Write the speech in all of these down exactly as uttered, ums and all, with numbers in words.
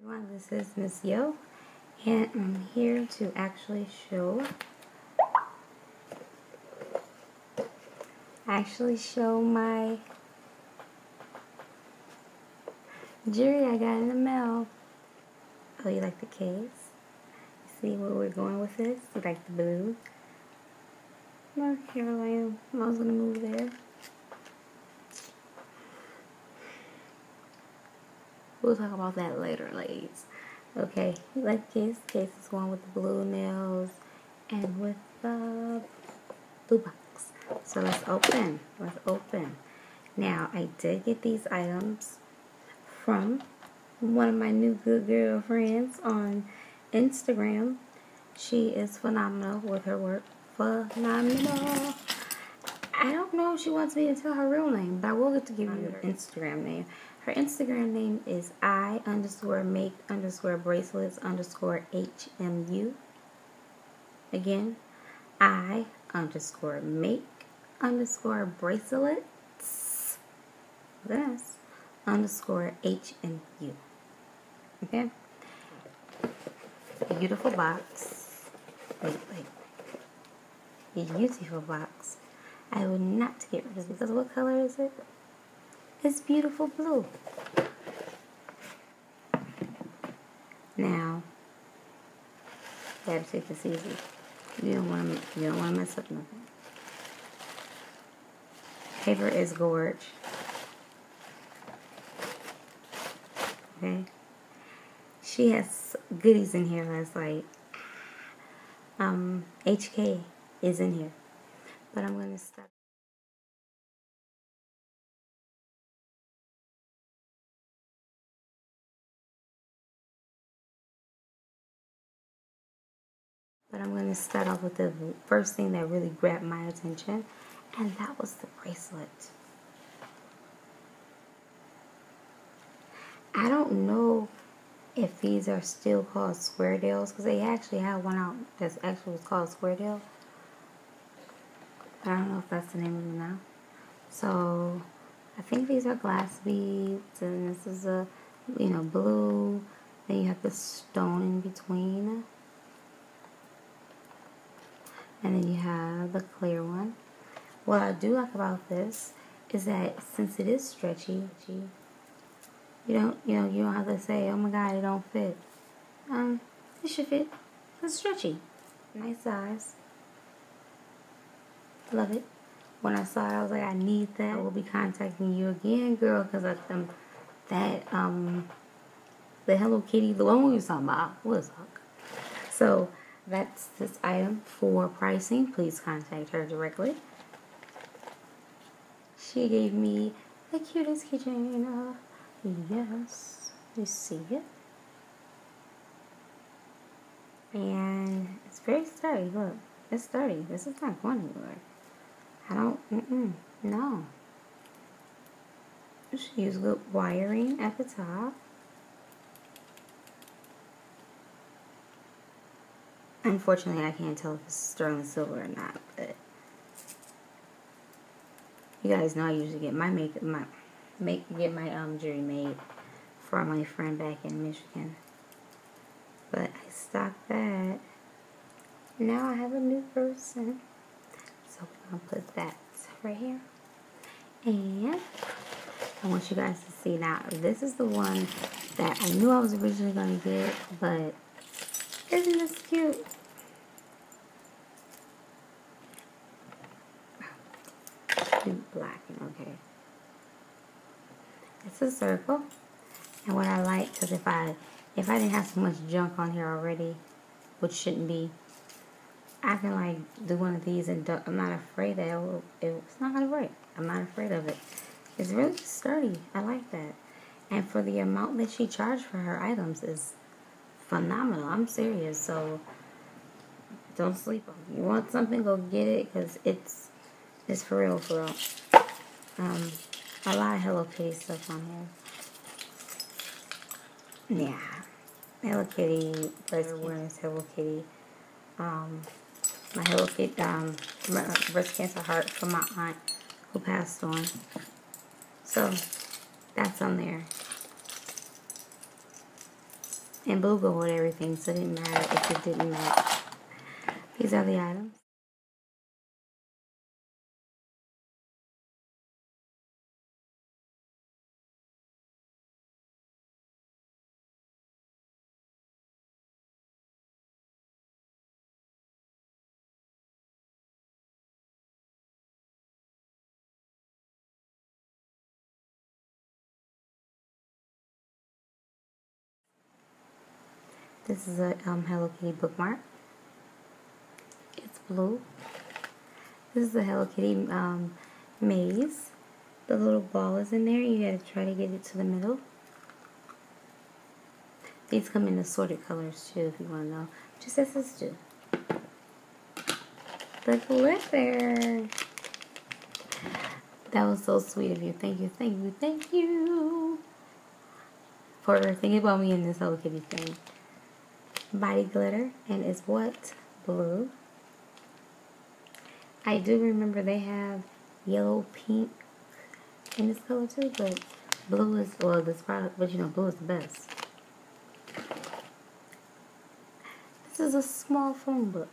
Everyone, this is Miss Yo, and I'm here to actually show, actually show my jewelry I got in the mail. Oh, you like the case? You see where we're going with this? You like the blue? North Carolina. I was gonna move there. We'll talk about that later, ladies. Okay, you like the case? The case is going with the blue nails and with the blue box. So let's open. Let's open. Now, I did get these items from one of my new good girl friends on Instagram. She is phenomenal with her work. Phenomenal. I don't know if she wants me to tell her real name, but I will get to give you her Instagram name. Her Instagram name is I underscore make underscore bracelets underscore H M U. Again, I underscore make underscore bracelets. That's underscore H M U. Okay? Beautiful box. Wait, wait. Beautiful box. I will not get rid of this because what color is it? It's beautiful blue. Now, you have to take this easy. You don't want to. You don't want to mess up nothing. Paper is gorge. Okay. She has goodies in here last night. Um, H K is in here, but I'm gonna stop. But I'm going to start off with the first thing that really grabbed my attention, and that was the bracelet. I don't know if these are still called square deals, because they actually have one out that's actually was called square deal. But I don't know if that's the name of them now. So I think these are glass beads, and this is a, you know, blue. Then you have the stone in between. And then you have the clear one. What I do like about this is that since it is stretchy, you don't, you know, you don't have to say, "Oh my God, it don't fit." Um, it should fit. It's stretchy. Nice size. Love it. When I saw it, I was like, "I need that." I will be contacting you again, girl, because I um, that um, the Hello Kitty, the one we were talking about, was up. So. That's this item. For pricing, please contact her directly. She gave me the cutest keychain. Yes, you see it. And it's very sturdy. Look, it's sturdy. This is not going anywhere. I don't, mm-mm, no. She used good wiring at the top. Unfortunately, I can't tell if it's sterling silver or not, but you guys know I usually get my make my make get my um jewelry made from my friend back in Michigan. But I stopped that. Now I have a new person. So I'm gonna put that right here. And I want you guys to see now, this is the one that I knew I was originally gonna get, but isn't this cute? Cute black, okay. It's a circle, and what I like, because if I if I didn't have so much junk on here already, which shouldn't be, I can like do one of these, and I'm not afraid that it will, it's not gonna break. I'm not afraid of it. It's really sturdy. I like that, and for the amount that she charged for her items is phenomenal. I'm serious, so don't sleep on it. You want something, go get it, because it's it's for real, for real. Um, a lot of Hello Kitty stuff on here. Yeah, Hello Kitty, breast awareness, Hello Kitty. Um, my Hello Kitty, um, my breast cancer heart from my aunt who passed on. So that's on there. And Boo Boo won everything, so it didn't matter if it didn't match. These are the items. This is a um, Hello Kitty bookmark. It's blue. This is a Hello Kitty um, maze. The little ball is in there. You gotta try to get it to the middle. These come in assorted colors too, if you wanna know. Just as this do. The glitter. That was so sweet of you. Thank you, thank you, thank you for thinking about me in this Hello Kitty thing. Body glitter, and it's what? Blue. I do remember they have yellow, pink in this color too, but blue is, well, this product, but you know, blue is the best. This is a small phone book,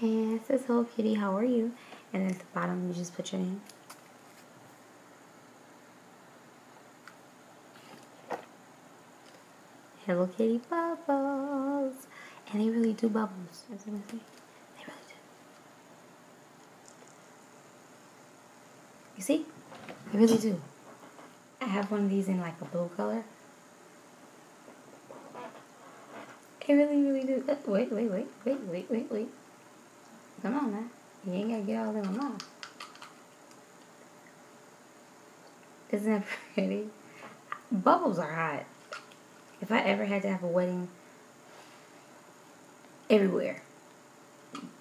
and it says, Hello Kitty, how are you? And at the bottom, you just put your name. Hello Kitty bubbles, and they really do bubbles. As you can see, they really do. You see, they really do. I have one of these in like a blue color. They really, really do. Uh, wait, wait, wait, wait, wait, wait, wait. Come on, man. You ain't gotta get all in my mouth. Isn't that pretty? Bubbles are hot. If I ever had to have a wedding everywhere,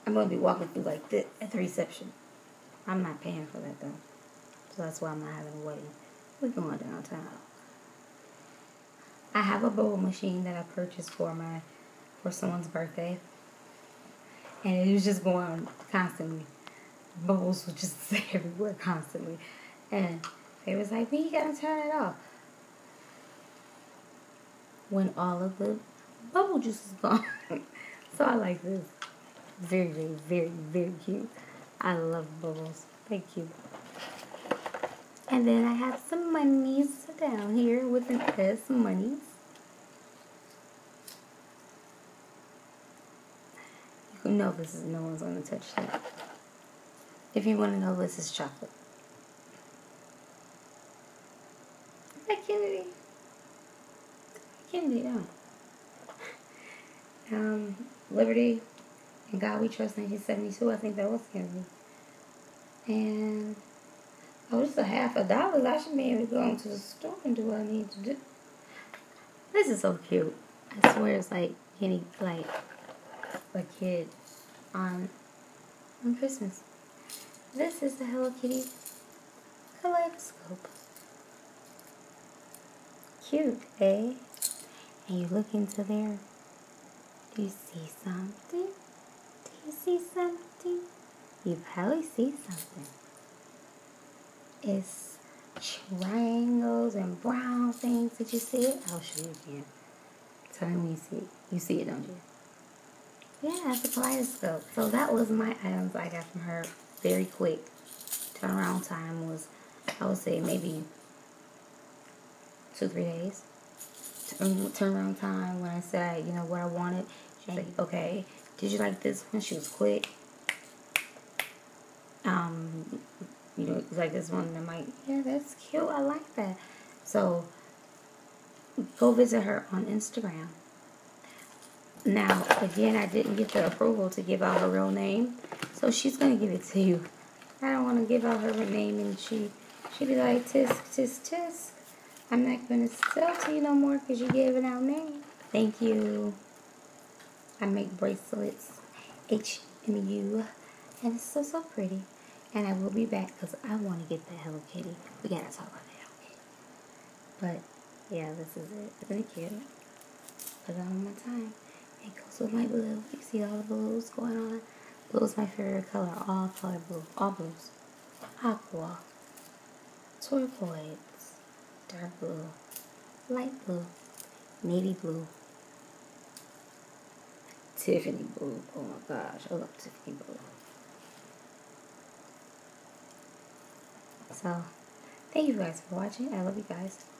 I'm going to be walking through like this at the reception. I'm not paying for that though. So that's why I'm not having a wedding. We're going downtown. I have a bowl machine that I purchased for my, for someone's birthday. And it was just going on constantly. Bowls were just everywhere constantly. And they was like, we got to turn it off when all of the bubble juice is gone. So I like this. Very, very, very, very cute. I love bubbles. Thank you. And then I have some monies down here with an S, monies. You know this is, no one's gonna touch that. If you wanna know, this is chocolate. Isn't that cute? Candy, yeah. Um, Liberty, and God We Trust, nineteen seventy-two, I think that was Candy. And, oh, just a half a dollar. I should be able to go into the store and do what I need to do. This is so cute. I swear it's like, Kenny, like, a kid on, on Christmas. This is the Hello Kitty kaleidoscope. Cute, eh? And you look into there. Do you see something? Do you see something? You probably see something. It's triangles and brown things. Did you see it? I'll show you again. Tell me when you see it. You see it, don't you? Yeah, it's a kaleidoscope. So that was my items I got from her. Very quick. Turnaround time was, I would say, maybe two, three days. Turnaround time when I said, you know, what I wanted. She's like, okay, did you like this one? She was quick. Um, you know, like this one. And I'm like, yeah, that's cute. I like that. So, go visit her on Instagram. Now, again, I didn't get the approval to give out her real name. So, she's going to give it to you. I don't want to give out her name and she, she be like, tisk, tisk, tisk. I'm not going to sell to you no more because you're giving out names. Thank you. I make bracelets. H M U. And it's so, so pretty. And I will be back because I want to get that Hello Kitty. We got to talk about that Hello Kitty. But, yeah, this is it. Isn't it cute? Put it on my time. It goes with my blue. You see all the blues going on? Blue is my favorite color. All color blue. All blues. Aqua. Turquoise. Dark blue, light blue, navy blue, Tiffany Boo. Oh my gosh, I love Tiffany Boo. So, thank you guys for watching. I love you guys.